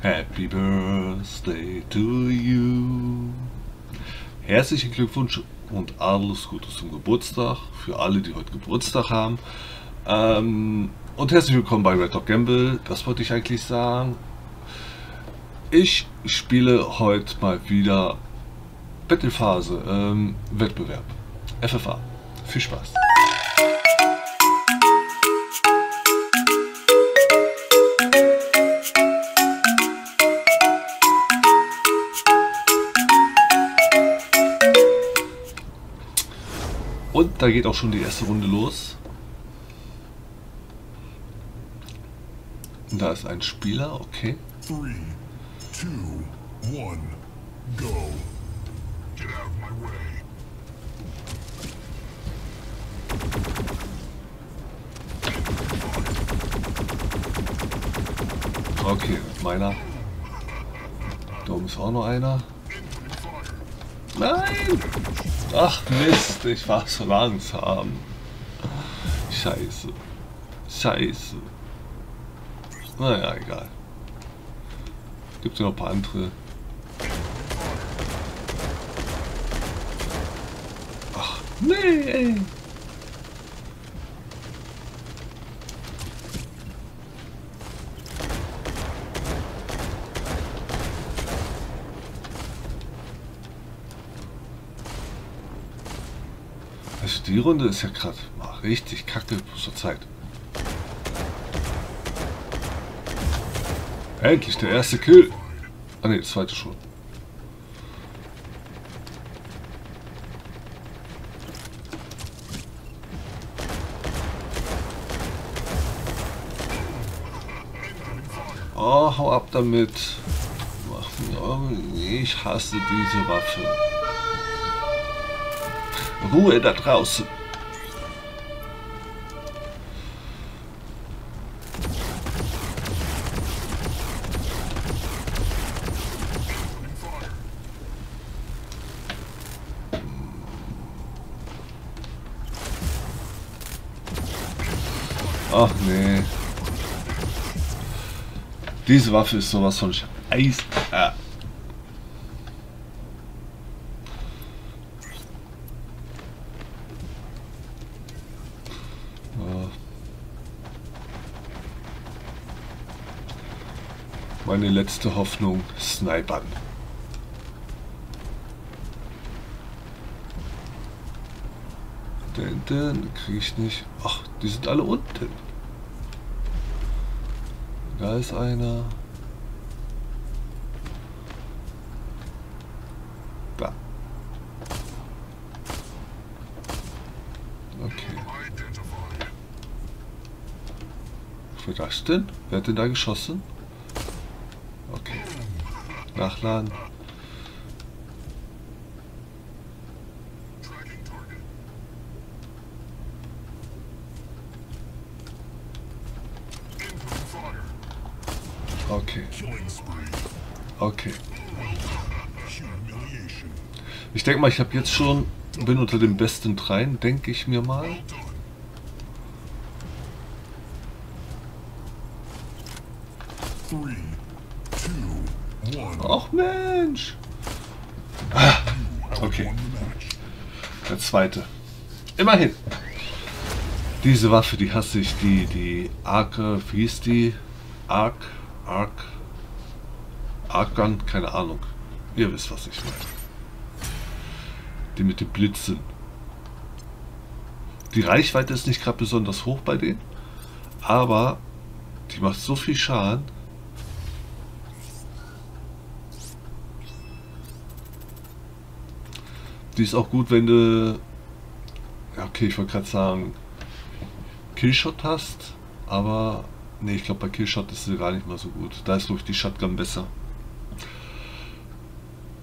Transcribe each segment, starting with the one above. Happy Birthday to you. Herzlichen Glückwunsch und alles Gute zum Geburtstag für alle, die heute Geburtstag haben. Und herzlich willkommen bei Red Dog Gamble. Was wollte ich eigentlich sagen? Ich spiele heute mal wieder Battlephase, Wettbewerb, FFA. Viel Spaß! Und da geht auch schon die erste Runde los. Da ist ein Spieler, okay. 3, 2, 1, go. Get out of my way. Okay, meiner. Da oben ist auch noch einer. Nein! Ach Mist, ich war so langsam. Scheiße. Scheiße. Naja, egal. Gibt ja noch ein paar andere. Ach, nee, ey. Also die Runde ist ja gerade mal richtig kacke zur Zeit. Endlich der erste Kill. Ah ne, zweite schon. Oh, hau ab damit. Ich hasse diese Waffe. Ruhe da draußen. Ach nee. Diese Waffe ist sowas von Scheiße. Meine letzte Hoffnung, snipern. Den kriege ich nicht. Ach, die sind alle unten. Da ist einer. Da. Okay. Was war das denn? Wer hat denn da geschossen? Okay. Nachladen. Okay. Okay. Ich denke mal, ich habe jetzt schon, bin unter den besten dreien, denke ich mir mal. Ach Mensch! Ah, okay. Der zweite. Immerhin. Diese Waffe, die hasse ich, die Ark, wie ist die? Ark Gun, keine Ahnung. Ihr wisst, was ich meine. Die mit den Blitzen. Die Reichweite ist nicht gerade besonders hoch bei denen, aber die macht so viel Schaden. Die ist auch gut, wenn du... Ja, okay, ich wollte gerade sagen, Killshot hast, aber... Ne, ich glaube bei Killshot ist sie gar nicht mal so gut. Da ist durch die Shotgun besser.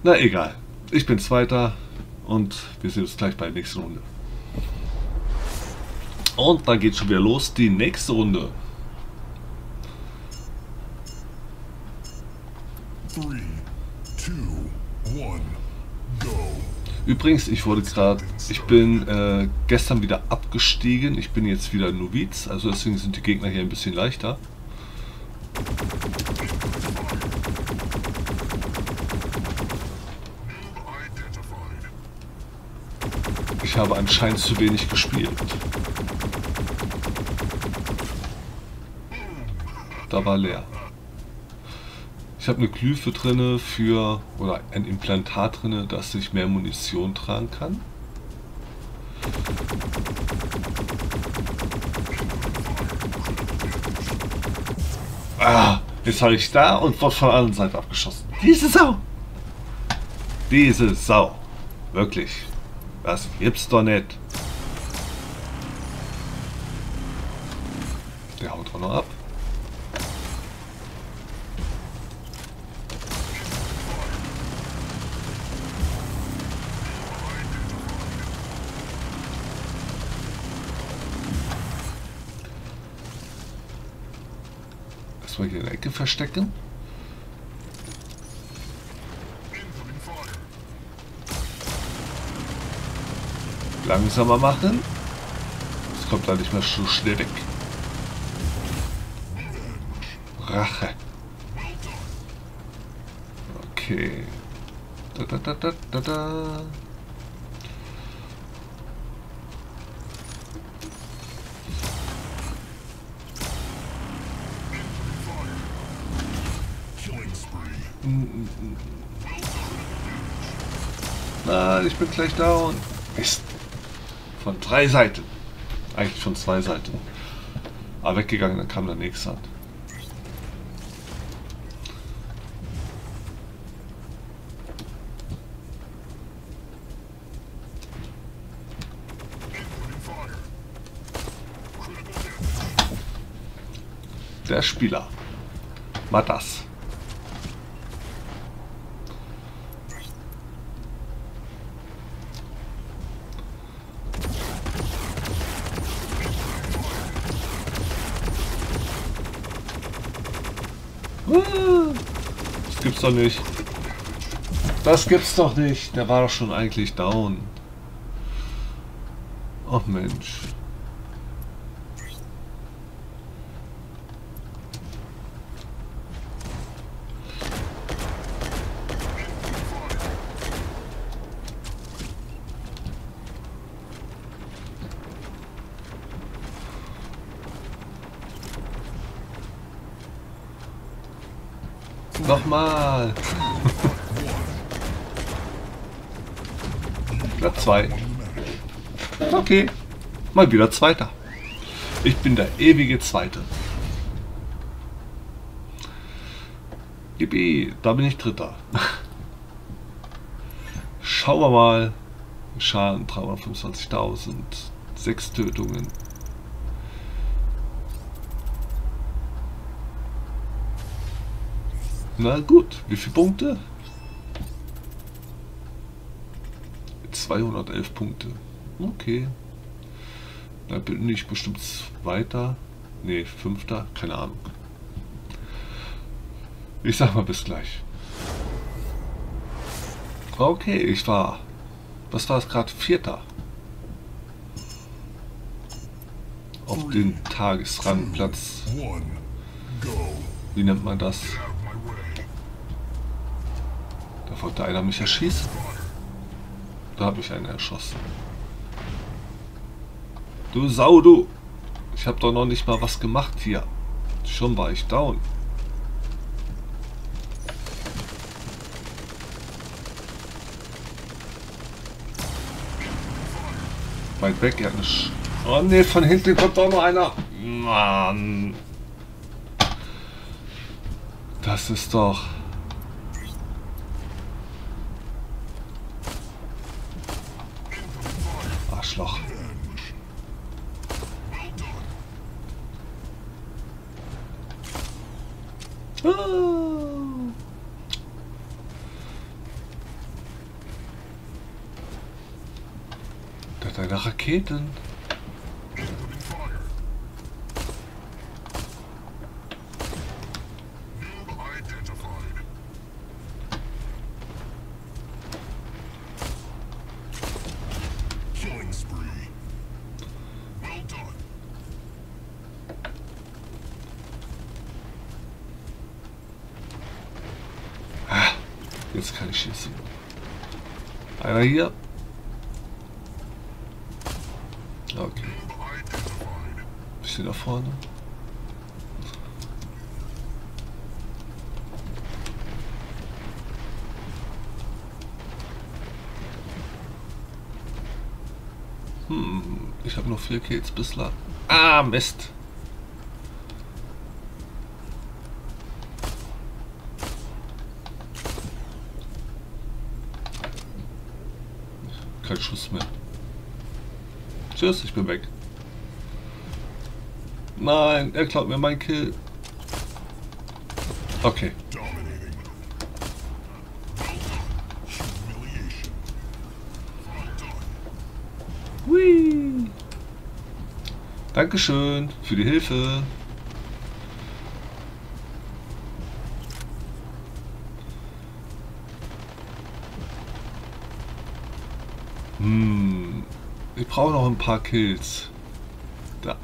Na egal. Ich bin Zweiter und wir sehen uns gleich bei der nächsten Runde. Und dann geht schon wieder los die nächste Runde. 3, 2, 1, go. Übrigens, ich bin gestern wieder abgestiegen. Ich bin jetzt wieder Noviz, also deswegen sind die Gegner hier ein bisschen leichter. Ich habe anscheinend zu wenig gespielt. Da war leer. Ich habe eine Glyphe drinne für, oder ein Implantat drinne, dass ich mehr Munition tragen kann. Ah, jetzt habe ich da und wurde von der anderen Seite abgeschossen. Diese Sau! Diese Sau! Wirklich. Das gibt's doch nicht. Der haut auch noch ab. Erstmal hier in der Ecke verstecken. Langsamer machen. Das kommt da nicht mehr so schnell weg. Rache. Okay. Da, da, da, da, da, da. Nein, ich bin gleich down. Mist. Von drei Seiten. Eigentlich von zwei Seiten. Aber weggegangen, dann kam der nächste an. Der Spieler. War das. Das gibt's doch nicht. Das gibt's doch nicht. Der war doch schon eigentlich down. Ach Mensch. Nochmal. Platz 2. Okay. Mal wieder Zweiter. Ich bin der ewige Zweite. Yippie, da bin ich Dritter. Schauen wir mal. Schaden 325.000. 6 Tötungen. Na gut, wie viele Punkte? 211 Punkte. Okay. Da bin ich bestimmt Zweiter. Ne, Fünfter. Keine Ahnung. Ich sag mal bis gleich. Okay, ich war... Was war es gerade? Vierter. Auf den Tagesrangplatz. Wie nennt man das? Wollte einer mich erschießen? Da habe ich einen erschossen. Du Sau, du! Ich habe doch noch nicht mal was gemacht hier. Schon war ich down. Weit weg, ja nicht. Oh ne, von hinten kommt doch noch einer. Mann. Das ist doch... Loch. Ah. Da hat einer Raketen. Jetzt kann ich schießen. Einer hier. Ja, okay. Bisschen da vorne. Ich habe noch 4 Kills bislang. Ah, Mist. Kein Schuss mehr. Tschüss, ich bin weg. Nein, er klaut mir meinen Kill. Okay. Hui. Dankeschön für die Hilfe. Ich brauche noch ein paar Kills. Da.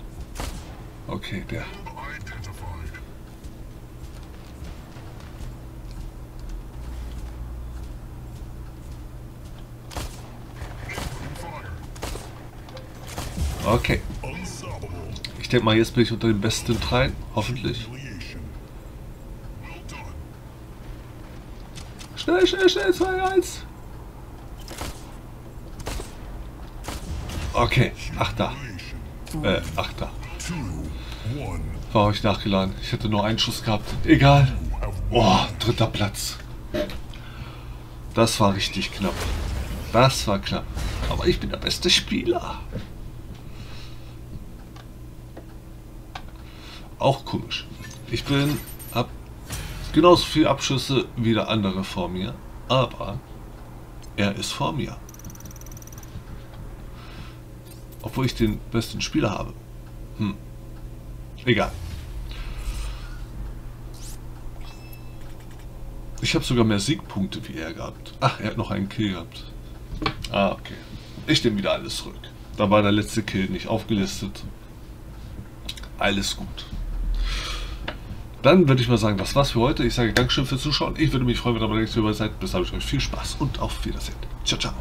Okay, der. Okay. Ich denke mal, jetzt bin ich unter den besten dreien. Hoffentlich. Schnell, schnell, schnell. 2, 1. Okay, Achter. War euch nachgeladen. Ich hätte nur einen Schuss gehabt. Egal. Oh, 3. Platz. Das war richtig knapp. Das war knapp. Aber ich bin der beste Spieler. Auch komisch. Ich bin ab genauso viele Abschüsse wie der andere vor mir. Aber er ist vor mir. Obwohl ich den besten Spieler habe. Egal. Ich habe sogar mehr Siegpunkte wie er gehabt. Ach, er hat noch einen Kill gehabt. Ah, okay. Ich nehme wieder alles zurück. Da war der letzte Kill nicht aufgelistet. Alles gut. Dann würde ich mal sagen, das war's für heute. Ich sage Dankeschön fürs Zuschauen. Ich würde mich freuen, wenn ihr beim nächsten Mal seid. Bis dahin, ich euch viel Spaß und auf Wiedersehen. Ciao, ciao.